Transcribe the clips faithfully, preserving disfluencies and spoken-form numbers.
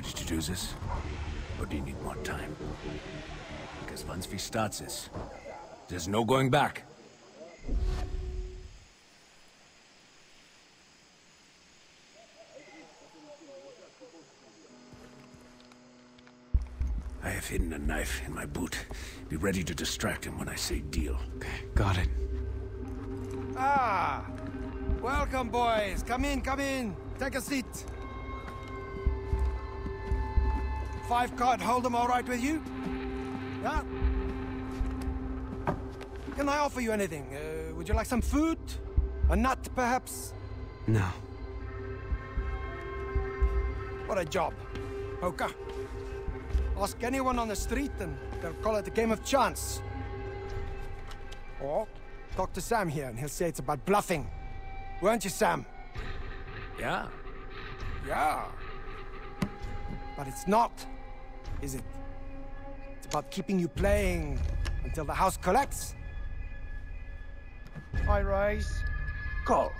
courage to do this? Or do you need more time? Because once we start this, there's no going back. I have hidden a knife in my boot. Be ready to distract him when I say deal. Okay, got it. Ah! Welcome, boys! Come in, come in! Take a seat! Five card, hold them all right with you? Yeah? Can I offer you anything? Uh, would you like some food? A nut, perhaps? No. What a job. Poker. Ask anyone on the street and they'll call it a game of chance. Or talk to Sam here and he'll say it's about bluffing. Weren't you, Sam? Yeah. Yeah. But it's not, is it? It's about keeping you playing until the house collects. I rise. Call.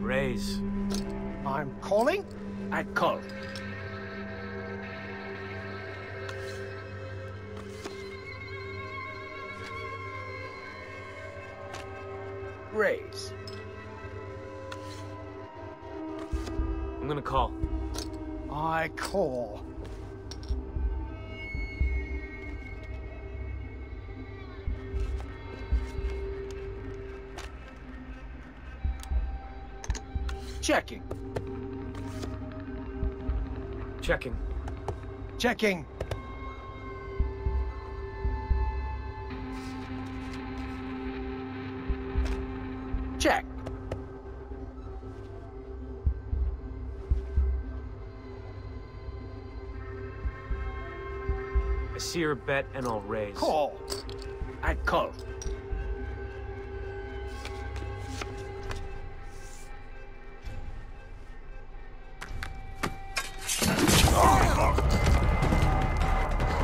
Raise. I'm calling. I call. Raise. I'm gonna call. I call. Checking. Checking. Checking. Check. I see your bet and I'll raise. Call. I call.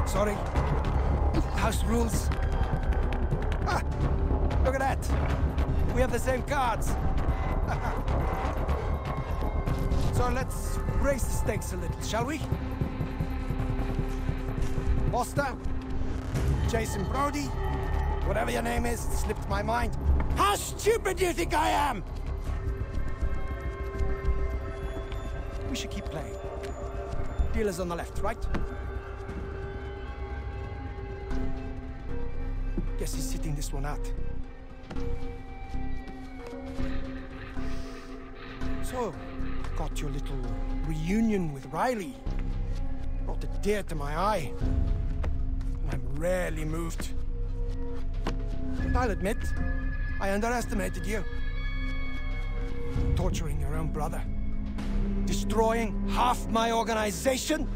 Sorry. House rules. Ah, look at that. We have the same cards. So let's raise the stakes a little, shall we? Buster, Jason Brody, whatever your name is, it slipped my mind. How stupid do you think I am? We should keep playing. Dealers on the left, right? Guess he's sitting this one out. So, got your little reunion with Riley. Brought a tear to my eye. And I'm rarely moved. And I'll admit, I underestimated you. Torturing your own brother. Destroying half my organization.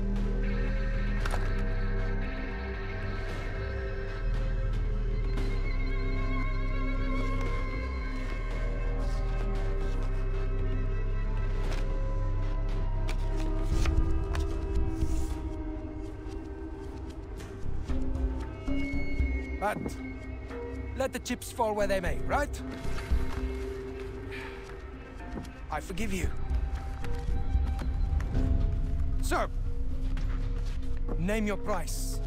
But let the chips fall where they may, right? I forgive you. So, name your price.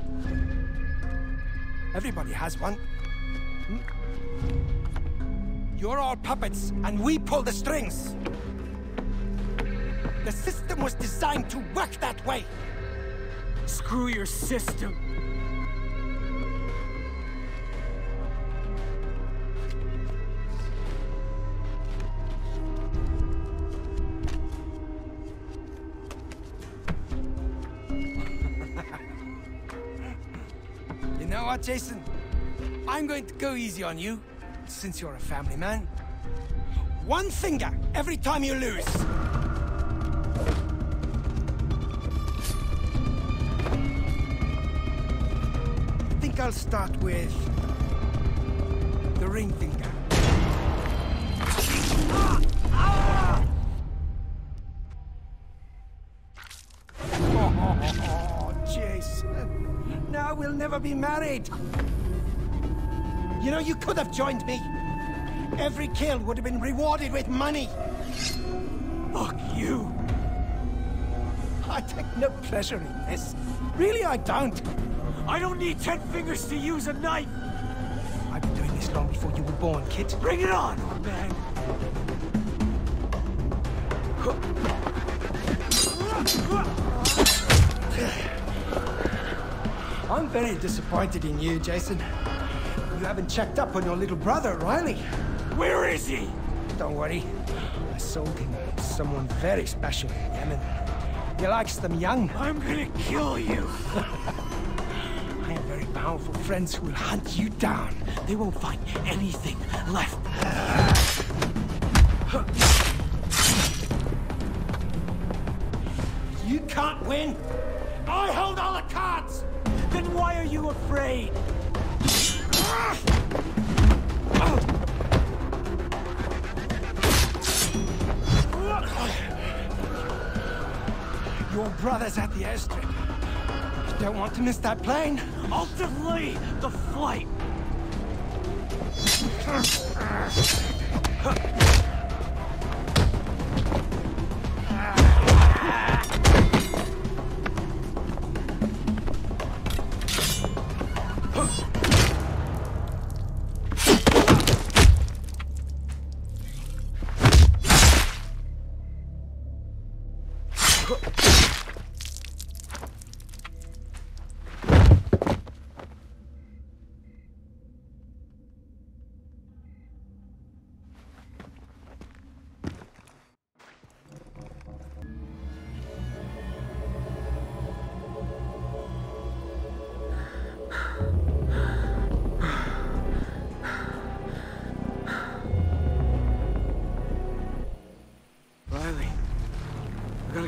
Everybody has one. Hmm? You're all puppets, and we pull the strings. The system was designed to work that way. Screw your system. You know what, Jason? I'm going to go easy on you, since you're a family man. One finger every time you lose! I think I'll start with the ring finger. Ah! Ah! Oh, Jason. Now we'll never be married. You know, you could have joined me. Every kill would have been rewarded with money. Fuck you. I take no pleasure in this. Really, I don't. I don't need ten fingers to use a knife. I've been doing this long before you were born, kid. Bring it on, old man. I'm very disappointed in you, Jason. You haven't checked up on your little brother, Riley. Where is he? Don't worry. I sold him to someone very special, Emmett. He likes them young. I'm gonna kill you. I have very powerful friends who will hunt you down. They won't find anything left. You can't win. I hold all the cards. Then why are you afraid? Your brother's at the airstrip. You don't want to miss that plane. I'll delay the flight.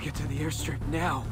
Get to the airstrip now.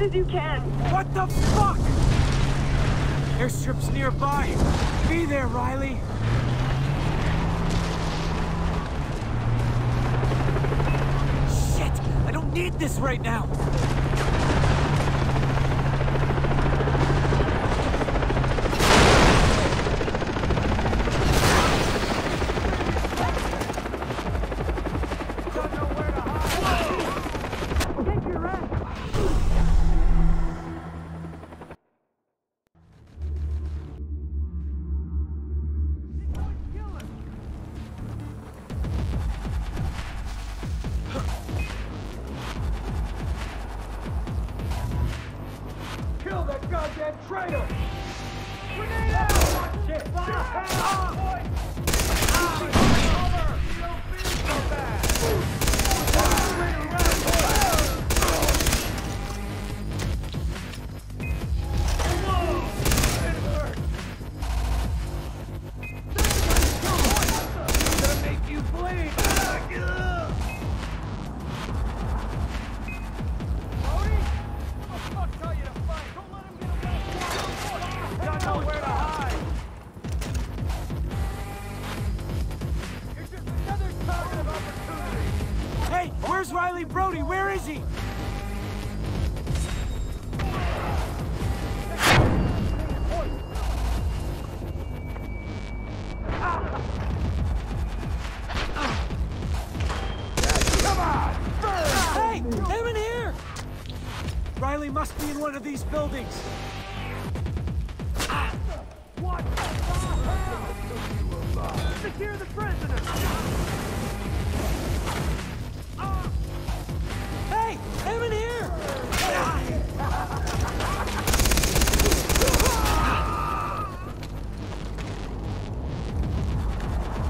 As you can. What the fuck? Airstrip's nearby. Be there, Riley. Shit, I don't need this right now. Traitor! Grenade out! Oh, shit! Shit! Ah. Ah. Riley Brody. Where is he? Riley must be in one of these buildings. Ah. What the hell? Secure the prisoner! Ah. Hey! I'm in here! Ah.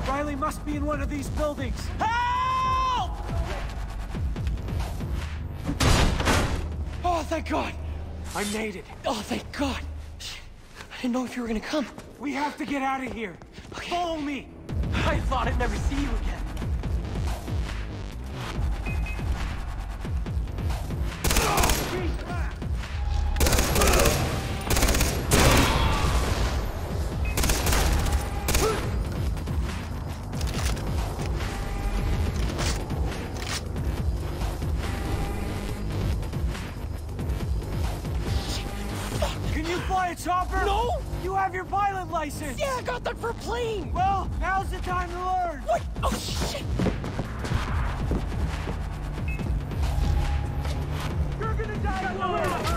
Riley must be in one of these buildings. Hey! Oh, thank God! I made it. Oh, thank God. I didn't know if you were gonna come. We have to get out of here. Okay. Follow me. I thought I'd never see you again. Fly a chopper? No! You have your pilot license! Yeah, I got that for a plane! Well, now's the time to learn! What? Oh, shit! You're gonna die alone! Oh!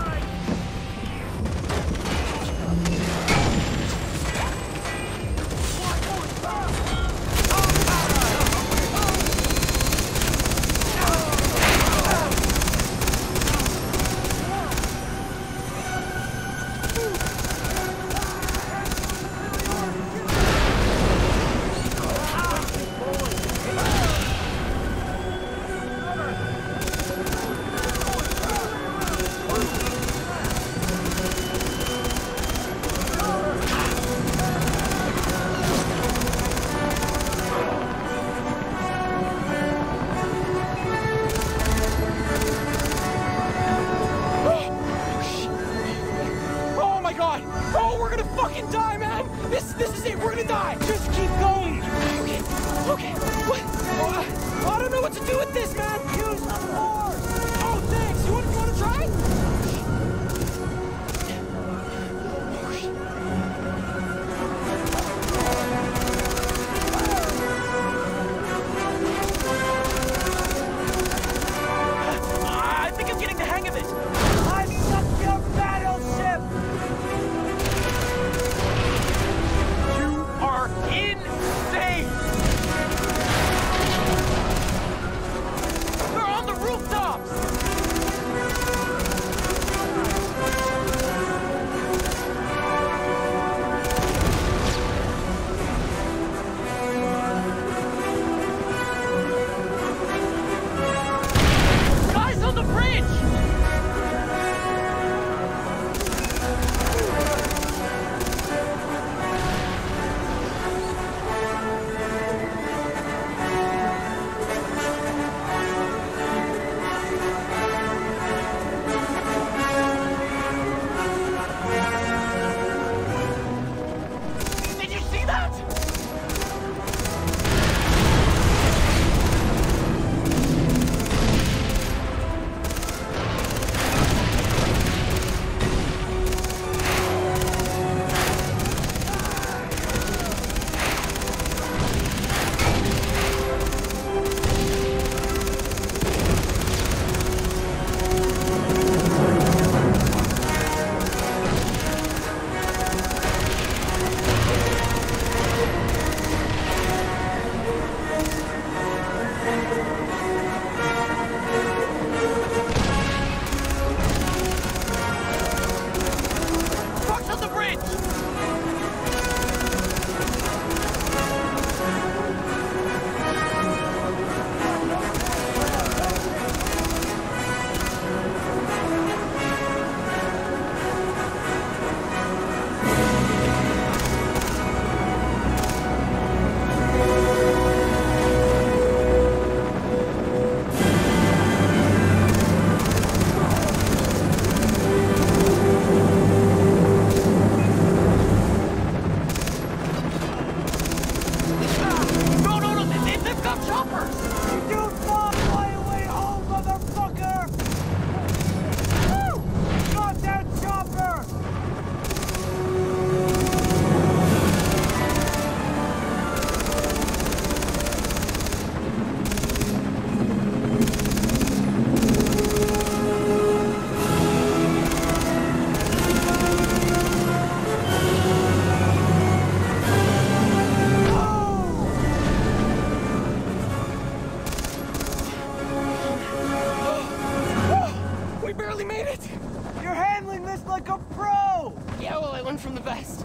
You're handling this like a pro! Yeah, well, I learned from the best.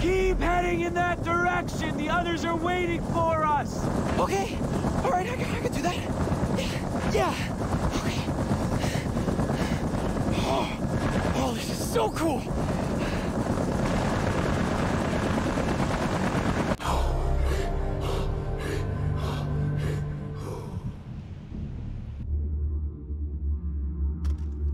Keep heading in that direction! The others are waiting for us! Okay, all right, I can, I can do that. Yeah, yeah. Okay. Oh, oh, this is so cool!